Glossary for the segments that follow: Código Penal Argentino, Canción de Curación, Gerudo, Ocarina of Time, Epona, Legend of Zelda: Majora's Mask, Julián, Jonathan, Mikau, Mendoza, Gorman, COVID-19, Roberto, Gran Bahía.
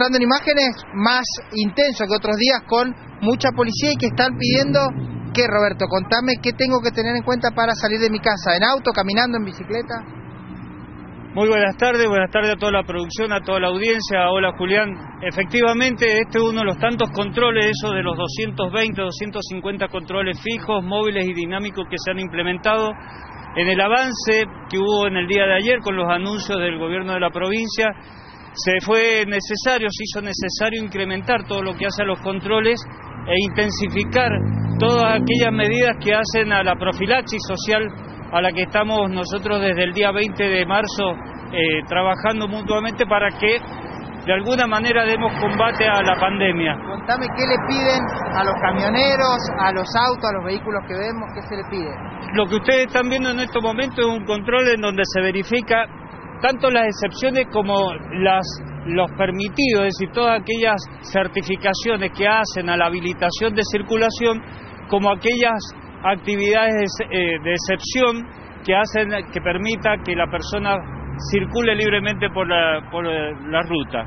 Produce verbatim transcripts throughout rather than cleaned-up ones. mostrando en imágenes más intenso que otros días, con mucha policía, y que están pidiendo que, Roberto, contame qué tengo que tener en cuenta para salir de mi casa, en auto, caminando, en bicicleta. Muy buenas tardes, buenas tardes a toda la producción, a toda la audiencia. Hola, Julián. Efectivamente, este es uno de los tantos controles, esos de los doscientos veinte, doscientos cincuenta controles fijos, móviles y dinámicos que se han implementado. En el avance que hubo en el día de ayer con los anuncios del gobierno de la provincia, se fue necesario, se hizo necesario incrementar todo lo que hace a los controles e intensificar todas aquellas medidas que hacen a la profilaxis social a la que estamos nosotros desde el día veinte de marzo eh, trabajando mutuamente para que de alguna manera demos combate a la pandemia. Contame qué le piden a los camioneros, a los autos, a los vehículos que vemos, qué se le pide. Lo que ustedes están viendo en estos momentos es un control en donde se verifica tanto las excepciones como las, los permitidos, es decir, todas aquellas certificaciones que hacen a la habilitación de circulación, como aquellas actividades de, eh, de excepción que hacen que permita que la persona circule libremente por la, por la ruta.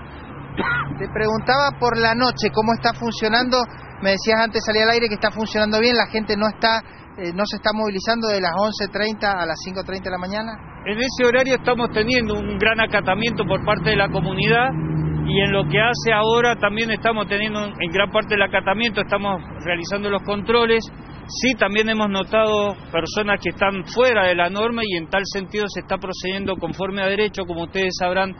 Te preguntaba por la noche, ¿cómo está funcionando? Me decías antes de salir al aire que está funcionando bien, la gente no está eh, no se está movilizando de las once treinta a las cinco treinta de la mañana. En ese horario estamos teniendo un gran acatamiento por parte de la comunidad, y en lo que hace ahora también estamos teniendo en gran parte el acatamiento, estamos realizando los controles. Sí, también hemos notado personas que están fuera de la norma, y en tal sentido se está procediendo conforme a derecho, como ustedes sabrán,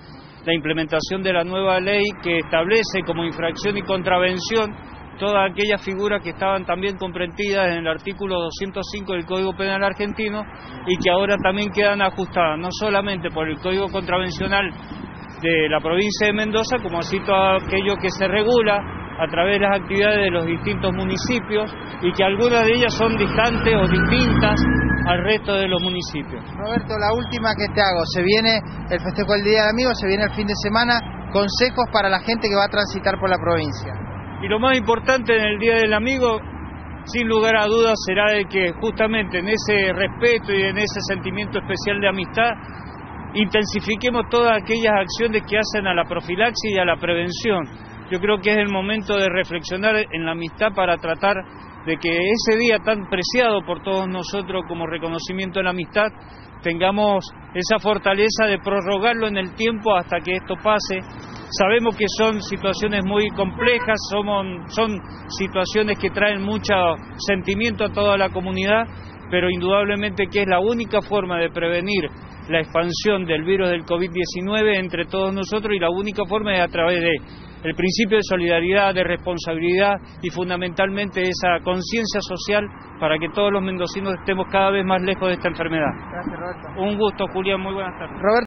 la implementación de la nueva ley que establece como infracción y contravención todas aquellas figuras que estaban también comprendidas en el artículo doscientos cinco del Código Penal Argentino, y que ahora también quedan ajustadas, no solamente por el Código Contravencional de la provincia de Mendoza, como así todo aquello que se regula a través de las actividades de los distintos municipios, y que algunas de ellas son distantes o distintas al resto de los municipios. Roberto, la última que te hago, se viene el festejo del Día del Amigo, se viene el fin de semana, consejos para la gente que va a transitar por la provincia. Y lo más importante en el Día del Amigo, sin lugar a dudas, será de que justamente en ese respeto y en ese sentimiento especial de amistad, intensifiquemos todas aquellas acciones que hacen a la profilaxis y a la prevención. Yo creo que es el momento de reflexionar en la amistad para tratar de que ese día tan preciado por todos nosotros como reconocimiento de la amistad, tengamos esa fortaleza de prorrogarlo en el tiempo hasta que esto pase. Sabemos que son situaciones muy complejas, son, son situaciones que traen mucho sentimiento a toda la comunidad, pero indudablemente que es la única forma de prevenir la expansión del virus del COVID diecinueve entre todos nosotros, y la única forma es a través de el principio de solidaridad, de responsabilidad y fundamentalmente esa conciencia social para que todos los mendocinos estemos cada vez más lejos de esta enfermedad. Gracias, Roberto. Un gusto, Julián, muy buenas tardes. Roberto.